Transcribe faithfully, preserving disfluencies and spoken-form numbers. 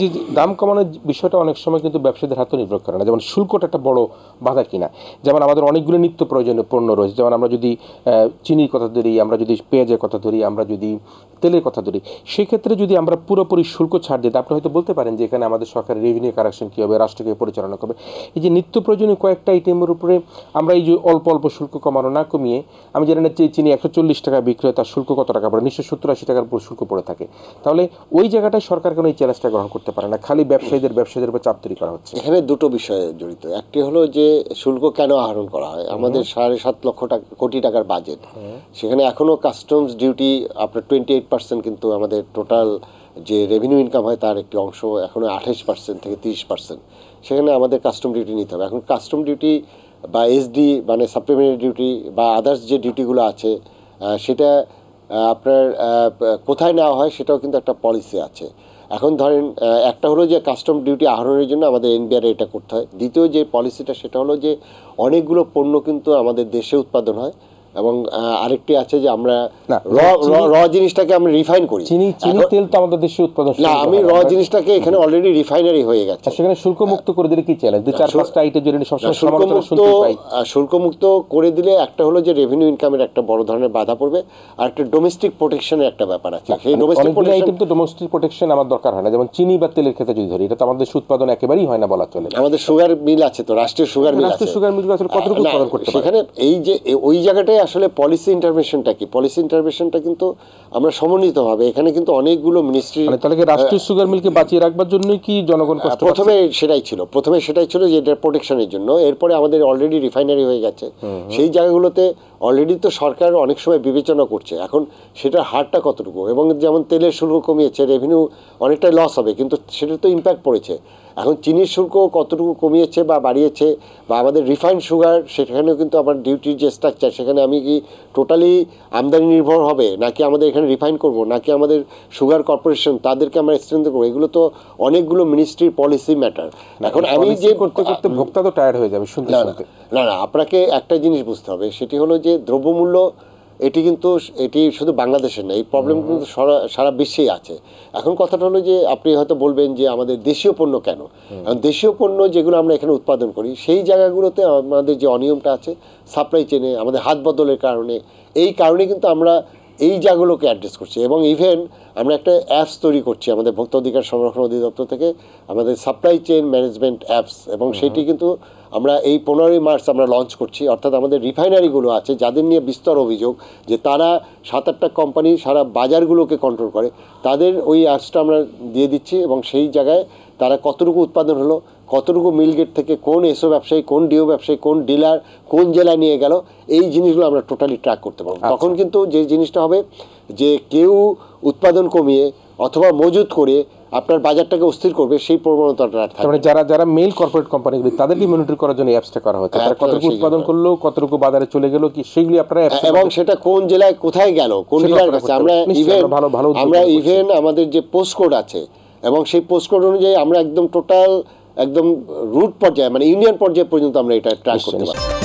যে দাম কমানোর বিষয়টা অনেক সময় কিন্তু ব্যবসায়ীদের হাতে নির্ভর করে না, যেমন শুল্কটা একটা বড় বাধা কিনা। যেমন আমাদের অনেকগুলো নিত্য প্রয়োজনীয় পণ্য রয়েছে, যেমন আমরা যদি চিনির কথা ধরি, আমরা যদি পেঁয়াজের কথা ধরি, আমরা যদি তেলের কথা ধরি, সেক্ষেত্রে যদি আমরা পুরোপুরি শুল্ক ছাড় দিই, আপনি হয়তো বলতে পারেন যে এখানে আমাদের সরকারের রেভিনিউ কারেকশন কী হবে, রাষ্ট্রকে পরিচালনা করবে। এই যে নিত্য প্রয়োজনীয় কয়েকটা আইটেমের উপরে আমরা এই যে অল্প অল্প শুল্ক কমানো না কমিয়ে, আমি জানি না চিনি একশো চল্লিশ টাকা বিক্রি হয়, তার শুল্ক কত টাকা পড়ে, নিশ্চয় সত্তর আশি টাকার উপর শুল্ক পড়ে থাকে। তাহলে ওই জায়গাটায় সরকার কেন এই চ্যালেঞ্জটা গ্রহণ করতে পারে না, খালি ব্যবসায়ীদের ব্যবসায়ীদের উপর চাপ তৈরি করা হচ্ছে? এখানে দুটো বিষয়ে জড়িত। একটি হলো যে শুল্ক কেন আহরণ করা হয়। আমাদের সাড়ে সাত লক্ষ টাকা কোটি টাকার বাজেট, সেখানে এখনও কাস্টমস ডিউটি আপনার টোয়েন্টি এইট পার্সেন্ট, কিন্তু আমাদের টোটাল যে রেভিনিউ ইনকাম হয় তার একটি অংশ এখনও আঠাশ পার্সেন্ট থেকে তিরিশ পার্সেন্ট সেখানে আমাদের কাস্টম ডিউটি নিতে হবে। এখন কাস্টম ডিউটি বা এসডি মানে সাপ্লিমেন্টারি ডিউটি বা আদার্স যে ডিউটিগুলো আছে সেটা আপনার কোথায় নেওয়া হয় সেটাও কিন্তু একটা পলিসি আছে। এখন ধরেন একটা হলো যে কাস্টম ডিউটি আহরণের জন্য আমাদের এনবিআরে এটা করতে হয়। দ্বিতীয় যে পলিসিটা সেটা হলো যে অনেকগুলো পণ্য কিন্তু আমাদের দেশে উৎপাদন হয়, এবং আরেকটি আছে যে আমরা র জিনিসটাকে আমরা রিফাইন করি। চিনি তেল তো আমাদের দেশে উৎপাদন না, আমি র জিনিসটাকে এখানে অলরেডি রিফাইনারি হয়ে গেছে, সেখানে শুল্কমুক্ত করে দিলে কি চ্যালেঞ্জ? দুই চার পাঁচটা আইটেম জন্য সবসময় শুল্কমুক্ত শুল্কমুক্ত করে দিলে একটা হলো যে রেভিনিউ ইনকামের একটা বড় ধরনের বাধা পড়বে, আর একটা ডোমেস্টিক প্রোটেকশনের একটা ব্যাপার আছে। সেই ডোমেস্টিক আইটেম তো ডোমেস্টিক প্রোটেকশন আমার দরকার হয় না, যেমন চিনি বা তেলের ক্ষেত্রে যদি ধরি, এটা তো আমাদের দেশে উৎপাদন একেবারেই হয় না বলা চলে। আমাদের সুগার মিল আছে, তো রাষ্ট্রীয় সুগার মিল আছে, সুগার মিলগুলো আসলে কতটুকু উৎপাদন করতে পারে সেখানে? এই যে ওই জায়গাটাই আসলে পলিসি ইন্টারভেনশনটা কি, পলিসি ইন্টারভেনশনটা কিন্তু আমরা সমন্বিতভাবে এখানে কিন্তু অনেকগুলো মিনিস্ট্রি, তাহলে কি রাষ্ট্রীয় সুগার মিলকে বাঁচিয়ে রাখবার জন্যই কি জনগণ কষ্ট? প্রথমে সেটাই ছিল প্রথমে সেটাই ছিল যে এটা প্রোটেকশনের জন্য। এরপরে আমাদের অলরেডি রিফাইনারি হয়ে গেছে, সেই জায়গাগুলোতে অলরেডি তো সরকার অনেক সময় বিবেচনা করছে এখন সেটার হারটা কতটুকু। এবং যেমন তেলের শুল্ক কমিয়েছে, রেভিনিউ অনেকটাই লস হবে, কিন্তু সেটা তো ইম্প্যাক্ট পড়েছে। এখন চিনির শুল্ক কতটুকু কমিয়েছে বা বাড়িয়েছে, বা আমাদের রিফাইন্ড সুগার সেখানেও কিন্তু আমার ডিউটির যে স্ট্রাকচার, সেখানে আমি কি টোটালি আমদানি নির্ভর হবে, নাকি আমাদের এখানে রিফাইন করব, নাকি আমাদের সুগার কর্পোরেশন তাদেরকে আমরা এক্সটেন্ড করবো, এগুলো তো অনেকগুলো মিনিস্ট্রির পলিসি ম্যাটার। এখন আমি যে করতে করতে ভোক্তা তো টায়ার্ড হয়ে যাবে শুনতে শুনতে। না না আপনাকে একটা জিনিস বুঝতে হবে, সেটি হলো যে দ্রব্যমূল্য এটি কিন্তু এটি শুধু বাংলাদেশের না, এই প্রবলেম কিন্তু সারা সারা বিশ্বেই আছে। এখন কথাটা হলো যে আপনি হয়তো বলবেন যে আমাদের দেশীয় পণ্য কেন, কারণ দেশীয় পণ্য যেগুলো আমরা এখানে উৎপাদন করি সেই জায়গাগুলোতে আমাদের যে অনিয়মটা আছে সাপ্লাই চেনে, আমাদের হাত বদলের কারণে, এই কারণে কিন্তু আমরা এই জায়গাগুলোকে অ্যাড্রেস করছি। এবং ইভেন আমরা একটা অ্যাপস তৈরি করছি আমাদের ভোক্তা অধিকার সংরক্ষণ অধিদপ্তর থেকে, আমাদের সাপ্লাই চেন ম্যানেজমেন্ট অ্যাপস, এবং সেটি কিন্তু আমরা এই পনেরোই মার্চ আমরা লঞ্চ করছি। অর্থাৎ আমাদের রিফাইনারিগুলো আছে যাদের নিয়ে বিস্তর অভিযোগ যে তারা সাত আটটা কোম্পানি সারা বাজারগুলোকে কন্ট্রোল করে, তাদের ওই অ্যাপসটা আমরা দিয়ে দিচ্ছি। এবং সেই জায়গায় তারা কতটুকু উৎপাদন হলো, কতটুকু মিলগেট থেকে কোন এসও ব্যবসায়ী, কোন ডিও ব্যবসায়ী, কোন ডিলার কোন জেলায় নিয়ে গেল, এই জিনিসগুলো আমরা টোটালি ট্র্যাক করতে পারবো। তখন কিন্তু যে জিনিসটা হবে যে কেউ উৎপাদন কমিয়ে অথবা মজুত করে আপনার বাজারটাকে অস্থির করবে, সেই প্রবণতাটা থাকবে। যারা যারা মেল কর্পোরেট কোম্পানিগুলি তাদেরকে মনিটর করার জন্য অ্যাপসটা করা হচ্ছে, তারা কতটুকু উৎপাদন করলো, কতটুকু বাজারে চলে গেল কি, সেগুলি আপনারা অ্যাপস, এবং সেটা কোন জেলায় কোথায় গেল, কোন ডিলার কাছে। আমরা ইভেন আমরা ইভেন আমাদের যে পোস্ট কোড আছে, এবং সেই পোস্ট কোড অনুযায়ী আমরা একদম টোটাল একদম রুট পর্যায়ে মানে ইউনিয়ন পর্যায়ে পর্যন্ত আমরা এটা ট্র্যাক করতে পারি।